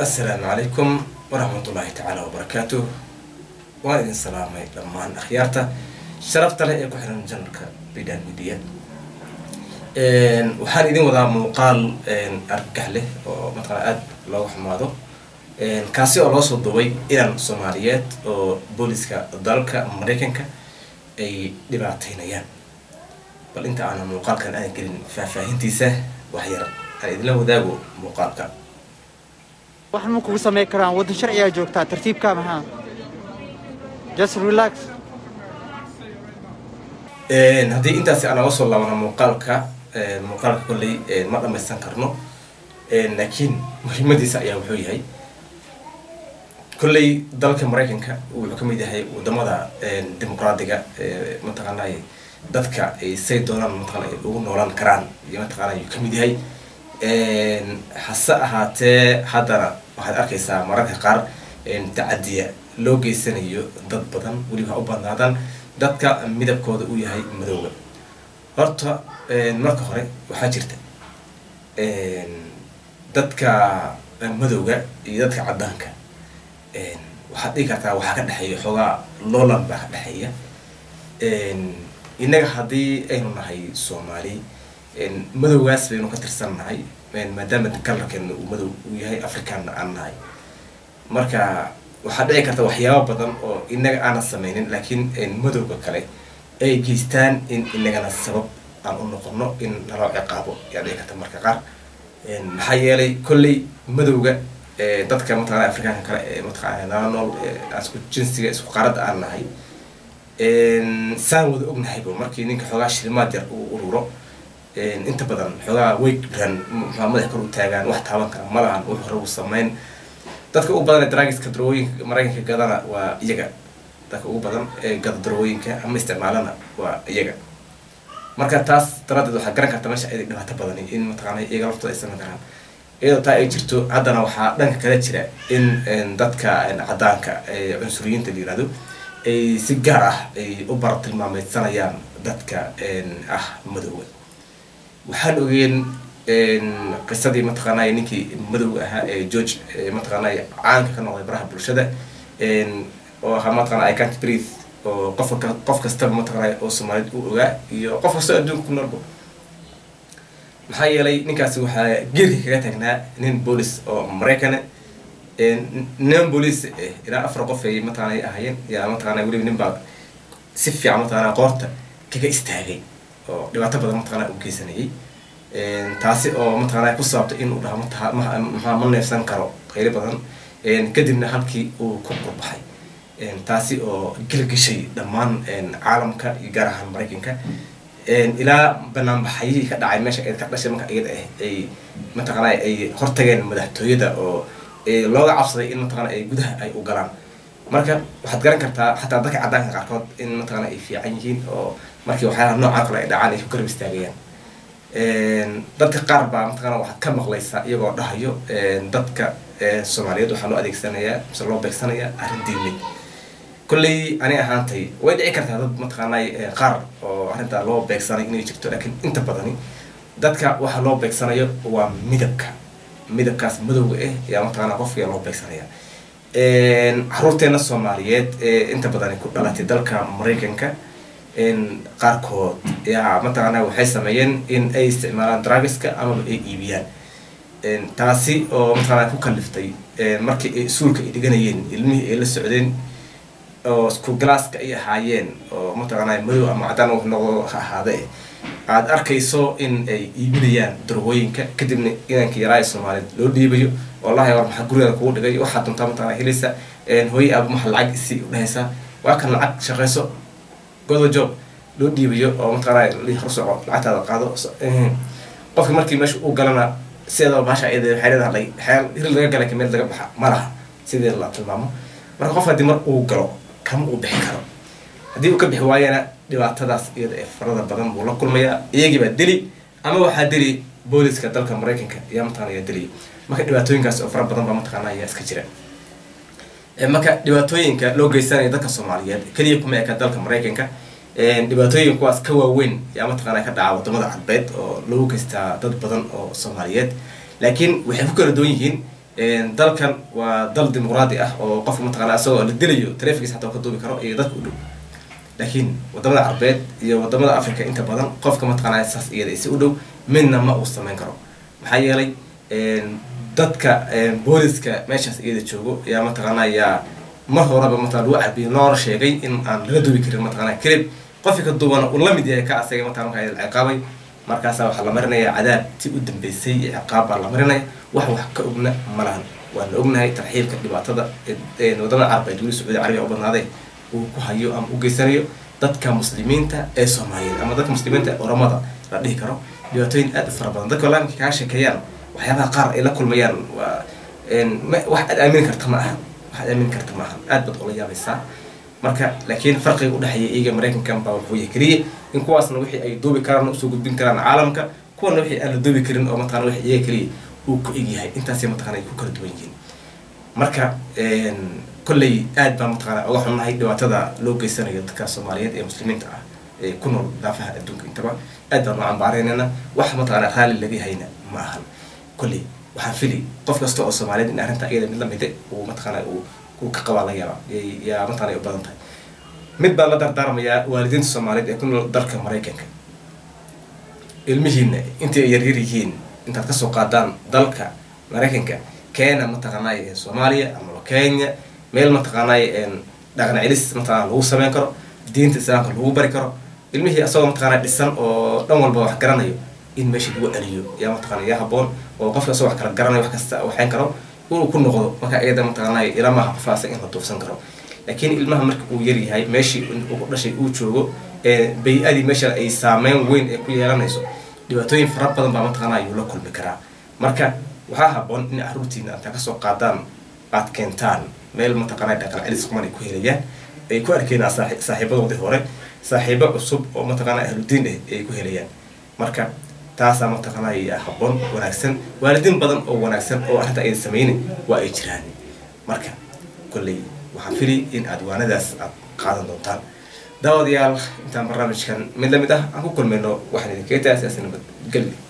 السلام عليكم ورحمة الله تعالى وبركاته وعليكم السلام لمان أخيارته شرفت لي أكو حرن جنرك بدان مديا وحال إذن وضع مقال أركحله ومطلع أد لو حماده كاسي الله صدوي إلى الصوماليات وبوليسكا دالكا أمريكانكا أي دبعتين أيام بل أنت أنا مقال كان أنا كلين فاهنتي سه وحيرا إذن لو ذاقوا مقال كان waxaan ma kugu sameey karaan wadan sharci ah joogta tartiibka maxaa just relax hadii intaas aan la soo laabana muuqaalka kulli ma dhamaysan karno laakiin muhiimadiisa ayaa wuxuu yahay kulli dalka Mareykanka wuxuu ka mid yahay wadamada dimuqraadiga ma taqaanay dadka ay say doonaan ma taqaanay ugu noolaan karaan iyo ma taqaanay ka mid yahay hasaahate hadana waxaad arkaysaa mararka qaar tacadiya loo geysanayo dad badan waliba u badnaadaan dadka midabkooda uu yahay madowga horta marka hore waxa jirta dadka madowga iyo dadka cadaanka waxaad dhigi kartaa waxa ka dhaxeeya xogaa loolan baa ka dhaxeeya inaga haddii aynu nahay Soomaali madowgaas baynu ka tirsannahay maadaama kalarkeenu madow uu yahay afrikaanna aannahay marka waxa dhici karta waxyaabo badan oo inaga aan sameeynin laakiin madowga kale ay geystaan in inagana sabab aan u noqono in loo ciqaabo yaa dhici karta marka qaar maxaa yeelay kulli madowga dadka mataqaana afrikaanka kale mataqaana nool asku jinsiga isku qarad aannahay saan wada ognahayba markii ninka xogaa shilimaad yar uu ururo inta badan xogaa way bran muhammad karu taagan wax taaban kara malahan oo hore u sameeyeen dadka u badan draagiska darooyinka Mareykanka gadana waa iyaga dadka u badan ee gad darooyinka ama isticmaalana waa iyaga marka taas taradeed waxa garan karta meesha ay dhibaato badan in ma taqaanay iyaga laftooda ay sameeyaan iyadoo taa ay jirto haddana waxa dhanka kale jira in dadka cadaanka ee cunsuriyiinta diirado ay si gaar ah ay u bartilmaameysanayaan dadka madowga waxaan ogeen qisadii ma taqaanay ninkii madow ahaa George ma taqaanay aanka ka noqday baraha bulshada oo hamadkan ay ka tirif oo qof kasta ma taqaanay oo Soomaaliyeed uu ogaa iyo qof kasta adduunka noolba maxaa yeelay ninkaasi waxa geeri kaga tagnaa nin police oo Mareykan nin police ila afar qof ay ma taqaanay ahaayeen yaa ma taqaanay waliba nin baa si fiican ma taqaanay qoorta kaga istaagay oo dhibaato badan taqaan u keysanayay taasi oo ma taqaan ku saabtay in uu dhahmo ma neefsan karo qeyri badan kadibna halkii uu ku qorbaxay taasi oo gilgishay dhammaan caalamka iyo gaar ahaan Mareykanka ila banaan baxay ka dhacay meesha ay ka dhashay marka iyada ay ma taqaan ay hortageen madaxtooyada oo looga cabsaday in ma taqaan ay gudaha ay u galaan marka waxaad garan kartaa xataa dadka cadaanka qaarkood in ma taqaan ay fiican yihiin oo markii waxa nooca kale ay dhacaan ay ku garab istaagayaan dadka qaar baa mataqaana waxa ka maqlaysa iyagoo dhahayo dadka Soomaaliyeed waxa loo adeegsanayaa sida loo beegsanayaa arrin diimeed kulay ani ahaantay way dhici kartaa dad mataqaana qaar oo arrinta loo beegsanay inay jirto laakiin inta badan dadka waxa loo beegsanayo waa midabkaas madowga ah yaa mataqaana qofka loo beegsanaya caruurteena Soomaaliyeed inta badan ku dhalatay dalka Mareykanka qaarkood yaa ma taqaanay waxay sameeyeen in ay isticmaalaan drugska ama ay iibiyaan taasi oo ma taqaanay ku kaliftay markii suulka ay dhiganayeen ilmihii ay la socdeen oo isku galaaska ay ahaayeen oo ma taqaanay madow ama cadaan wax noqdo ahaadee aad arkayso in ay iibinayaan darooyinka kadibna inanka yaraa Soomaaliyeed loo dhiibayo wallahi war maxaa guriga kugu dhigay waxa dunta ma taqaanay helaysa hooy aad ma lacag si u dhaysa waa kan lacag shaqeyso go'do job loo diibiyo oo ma taqaanay li xurso lacagta qaado qofka markii meesha uu galana sidoo baasha ee xeerada hadlay xeel in laga galay kamid laga baxa malaha sidii la tilmaamo marka qof hadii mar uu galo kam uu bixi karo hadii uu ka bixi waayana dhibaatadaas iyada ee farada badan buu la kulmaya iyagiiba dili ama waxa dili booliska dalka Mareykanka iyo ma taqaanay dili marka dhibaatooyinkaas oo fara badan baa ma taqaanay iska jira marka dhibaatooyinka loo geysanay dadka Soomaaliyeed kaliya kuma eka dalka Mareykanka dhibaatooyinka kuwaas ka waaweyn yaa ma taqaanay ka dhacay wadamada cadbeed oo lagu geystaa dad badan oo Soomaaliyeed laakiin waxay ku kala doon yihiin dalkan waa dal dimuqraadi ah oo qofka mataqaana asagoo la dilayo taraafigisa xataa ka doobi karo ee dadka u dhow laakiin wadamada Carbeed iyo wadamada Afrika inta badan qofka mataqaana saas iyada is u dhow midna ma uu sameyn karo maxaa yeelay dadka booliska meeshaas iyada joogo yaa mataqaana yaa ma horaba mataqaana waa cabbi noor sheegay in aan laga doobi karin mataqaana krib qofka ka doobana uu la mid yahay ka asaga mataqaana ka ay ciqaabay markaas waxa la marinaya cadaab tii u dambeysay ciqaab la marinaya wax ka ogna malahan waan ognahay tarxiilka dhibaatada ee wadamada Carbeed iyo Sacuudiga Carabiga u badnaaday uu ku hayo ama u geysanayo dadka muslimiinta ee Soomaaliyeed ama dadka muslimiinta Oromada la dhig karo dhibaatooyin aad u fara badan dadka laamka ka sheekayaan waxyaabaha qaar ay la kulmayaan waa wax aad aamin karta ma aha wax aad aamin karta ma aha aad bad oo la yaabaysaa marka laakiin farqiga u dhaxeeya iga Mareykankan baa wuxuu yahay in kuwaasna wixii ay doobi karaan oo soo gudbin karaan caalamka kuwana wixii aan la doobi karin oo mataqaan wixii iyaga kaliya uu ku egyahay intaas ay mataqaan ay ku kala duwan yihiin marka kullay aad baa mataqaan uga xunnahay dhibaatada loo geysanayo dadka Soomaaliyeed ee muslimiinta ah ee ku nool daafaha adduunka intaba aad baan aan baaraynana wax mataqaan raali laga hayna ma ahan kullay waxaan fili qof kasta oo Soomaaliyeed in arrinta iyada mid la mid ah oo mataqaan uu ka qaba la yaba yaa mataqaan u badan tahay mid baa la dardaarmaya waalidiinta Soomaaliyeed ee ku nool dalka Mareykanka ilmihiina inta ay yar yihiin inta ka soo qaadaan dalka Mareykanka Kenya mataqaanay Soomaaliya ama Kenya meel mataqaanay dhaqan ciilis mataqaan lagu sameyn karo diinta Islaamka lagu bari karo ilmihii asoo mataqaanay dhisan oo dhan walba wax garanayo in meesha lagu aliyo yaa mataqaanay haboon oo qofka soo wax kala garanayo wax kasta waxaan karo uu ku noqdo marka ayada mataqaanay ilama xafaasa in la doofsan karo لكن ilmaha marka uu yar yahay meeshii uu dhashay uu joogo ee bay'adi meesha ay saameyn weyn ay ku yeelanayso dhibaatooyin fara badan baa mataqaanay la kulmi kara marka waxa haboon in carruurtiina inta ka soo qaadaan aad keentaan meel mataqaanay dhaqan ciilis kuma ku helayaan ay ku arkeen saaxiibadoodii hore saaxiibo cusub oo mataqaanay ahludiin ay ku helayaan marka taas ama mataqaanay haboon wanaagsan waalidiin badan oo wanaagsan oo arrinta ay sameeyeen waa ay jiraan marka kulli waxaan fili in adwaanadaas aad qaadan doontaan daawadayaal intaan barnaamijkan mid la mid ah aan ku kulmayno waxaan idinka taas asinaba galli